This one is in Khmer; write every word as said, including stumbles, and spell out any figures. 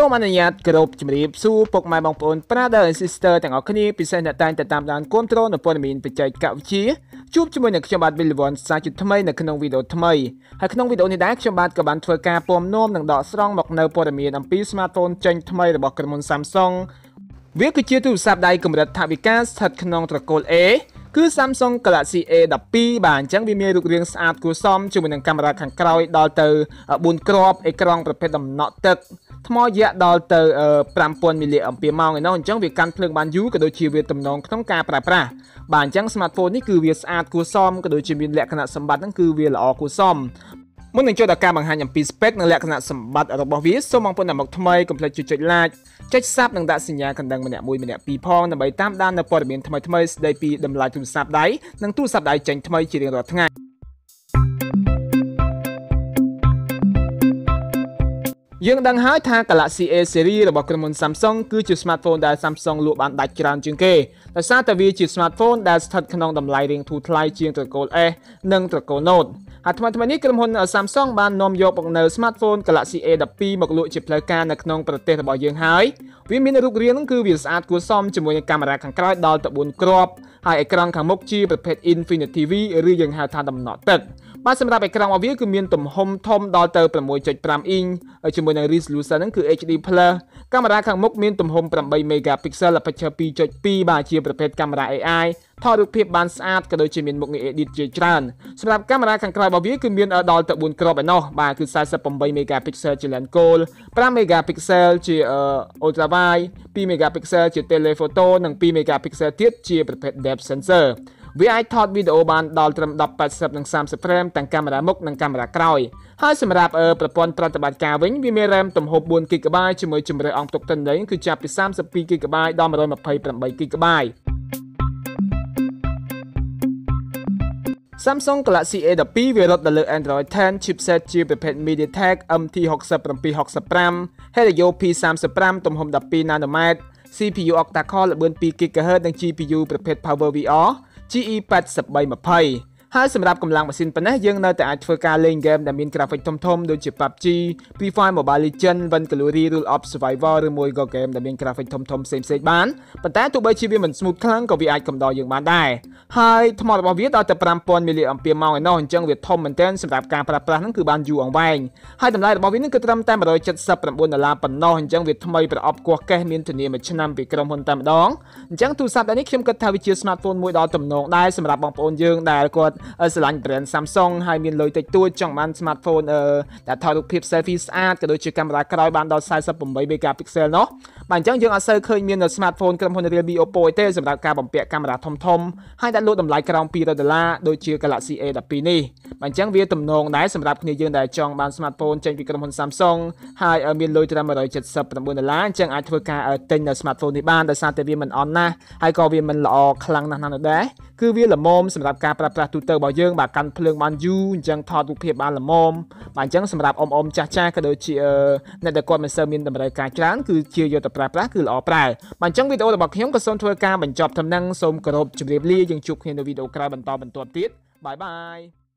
សូមអនុញ្ញាតគោរពជម្រាបសួរពុកម៉ែបងប្អូន Brother and Sister ទាំងអស់គ្នាពិសេសអ្នកតែងតែតាមដានគាំទ្រនៅព័ត៌មានបច្ចេកវិទ្យាជួបជាមួយនឹងខ្ញុំបាទ Valorant សាជាថ្មីនៅក្នុងវីដេអូថ្មីហើយក្នុងវីដេអូនេះដែរខ្ញុំបាទក៏បានធ្វើការពំនាំនិងដកស្រង់មកនៅព័ត៌មានអំពី Smartphone ចេញថ្មីរបស់ក្រុមហ៊ុន Samsung វាគឺជាទូរស័ព្ទដៃកម្រិតថវិកាស្ថិតក្នុងត្រកូល A គឺ Samsung Galaxy เอ twelve បាទអញ្ចឹងវាមានរូបរាងស្អាតគួរសមជាមួយនឹងកាមេរ៉ាខាងក្រោយដល់ទៅfourគ្រាប់អេក្រង់ប្រភេទតំណក់ទឹកថ្មយៈដល់ទៅfive thousand មីលីអាំពីម៉ោងឯណោះអញ្ចឹងវាកាន់ភ្លើងបានយូរក៏ដូចជាវាតំណងក្នុងការប្រើប្រាស់បាទអញ្ចឹង smartphone នេះគឺវាស្អាតគួរសមក៏ដូចជាមានលក្ខណៈសម្បត្តិហ្នឹងគឺវាល្អគួរសមមុននឹងចូលដល់ការបង្ហាញអំពី spec និងលក្ខណៈសម្បត្តិរបស់វាសូមបងប្អូនអ្នកមកថ្មីកុំភ្លេចចុច like ចុច Sub និងដាក់សញ្ញាកណ្ដឹងម្នាក់មួយម្នាក់ពីរផងដើម្បីតាមដាននៅព័ត៌មានថ្មីថ្មីស្ដីពីតម្លៃទូរស័ព្ទដៃនិងទូរស័ព្ទដៃចេញថ្មីជារៀងរាល់ថ្ងៃយើងដឹងហើយថា Galaxy A series របស់ក្រុមហ៊ុន Samsung គឺជា smartphone ដែល Samsung លក់បានដាច់ច្រើនជាងគេដោយសារតែវាជា smartphone ដែលស្ថិតក្នុងតម្លៃរាងធូរថ្លៃជាងត្រកូល S និងត្រកូល Note ហើយថ្មីថ្មីនេះក្រុមហ៊ុន Samsung បាននាំយកមកនៅ smartphone Galaxy เอ twelve មកលក់ជាផ្លូវការនៅក្នុងប្រទេសរបស់យើងហើយវាមានរូបរាងគឺវាស្អាតគួរសមជាមួយនឹងកាមេរ៉ាខាងក្រោយដល់ទៅfourគ្រាប់ហើយអេក្រង់ខាងមុខជាប្រភេទ Infinity ที វី ឬយើងហៅថាតំណក់ទឹកបាទសម្រាប់អេក្រង់របស់វាគឺមានទំហំធំដល់ទៅ six point five អ៊ីនជាមួយនឹង resolution ហ្នឹងគឺ ếch đê plus កាមេរ៉ាខាងមុខមានទំហំeight megapixel aperture two point two បាទជាប្រភេទកាមេរ៉ា เอ ไอ ថតរូបភាពបានស្អាតក៏ដូចជាមានមុខងារ edit ជាច្រើនសម្រាប់កាមេរ៉ាខាងក្រោយរបស់វាគឺមានដល់ទៅfourគ្រាប់ឯណោះបាទគឺforty-eight megapixel ជា lens gold five megapixel ជា ultra wide two megapixel ជា telephoto និងtwo megapixel ទៀតជាប្រភេទ depth sensorវាអាចថតវីដេអូបានដល់ត្រឹមten eightyនិងthirty ហ្វ្រេមទាំងកាមេរ៉ាមុខនិងកាមេរ៉ាក្រោយហើយសម្រាប់ប្រព័ន្ធប្រតិបត្តិការវិញវាមាន RAM ទំហំfour ជី บี ជាមួយជម្រៅអង្គផ្ទុកទិន្នន័យគឺចាប់ពី thirty-two ជី บี ដល់one twenty-eight ជី บีSamsung Galaxy เอ twelve វារត់ទៅលើ Android ten chipset ជាប្រភេទ MediaTek M T six seven six five Helio P thirty-five ទំហំtwelve ណាណូម៉ែត្រ C P U Octa Core ល្បឿនtwo GHz និង G P U ប្រភេទ PowerVR จี อี eight three two zeroហើយសម្រាប់កម្លាំងម៉ាស៊ីនប៉ុណ្ណេះយើងនៅតែអាចធ្វើការលេងហ្គេមដែលមាន graphic ធំៗដូចជា P U B G Free Fire Mobile Legends Win Glory Rule of Survival ឬមួយក៏ game ដែលមាន graphic ធំៗផ្សេងៗបានប៉ុន្តែទោះបីជាវាមិន smooth ខ្លាំងក៏វាអាចកំដរយើងបានដែរហើយថ្មរបស់វាដល់តែ five thousand មីលីអាំពីម៉ោងឯណោះអញ្ចឹងវាធំមែនទែនសម្រាប់ការប្រើប្រាស់ហ្នឹងគឺបានយូរអង្វែងហើយតម្លៃរបស់វានឹងគឺត្រឹមតែone seventy-nineដុល្លារប៉ុណ្ណោះអញ្ចឹងវាថ្មីប្រអប់កោះកេះមានធានាមួយឆ្នាំពីក្រុមហ៊ុនតែម្ដងអញ្ចឹងទូរស័ព្ទនេះខ្ញុំគិតថាវាជា smartphone មួយដល់ទំនងដែរសម្រាប់បងប្អូនយើងដែលគាត់ស្រឡាញ់ brand Samsung ហើយមានលុយតិចតួចចង់បាន smartphone ដែលថតរូបភាព selfie ស្អាតក៏ដូចជាកាមេរ៉ាក្រោយបានដល់forty-eight megapixel នោះបាទអញ្ចឹងយើងអត់សូវឃើញមាន smartphone ក្រុមហ៊ុន Realme Oppo ទេសម្រាប់ការបំពាក់កាមេរ៉ាធំៗហើយដាក់លក់តម្លៃក្រោមtwo hundredដុល្លារដូចជា Galaxy เอ twelve នេះបាទអញ្ចឹងវាទំនងដែរសម្រាប់គ្នាយើងដែលចង់បាន smartphone ចេញពីក្រុមហ៊ុន Samsung ហើយមានលុយត្រឹមone seventy-nineដុល្លារអញ្ចឹងអាចធ្វើការទិញ smartphone នេះបានដោយសារតែវាមិនអន់ណាស់ហើយក៏វាមិនល្អខ្លាំងណាស់ណាស់ដែរគឺវាល្មមសម្រាប់ការប្រើប្រាស់ទូទៅរបស់យើងបាទកាន់ភ្លើងបានយូរអញ្ចឹងថតរូបភាពបានល្មមបាទអញ្ចឹងសម្រាប់អ៊ំអ៊ំចាស់ចាស់ក៏ដូចជាអ្នកដែលគាត់មិនសូវមានតម្រូវការច្រើនគឺជាយកទៅប្រើប្រាស់គឺល្អប្រើបាទអញ្ចឹងវីដេអូរបស់ខ្ញុំក៏សូមធ្វើការបញ្ចប់ត្រឹមហ្នឹងសូមគោរពជម្រាបលាយើងជួបគ្នានៅវីដេអូក្រោយបន្តបន្ទាប់ទៀតបាយបាយ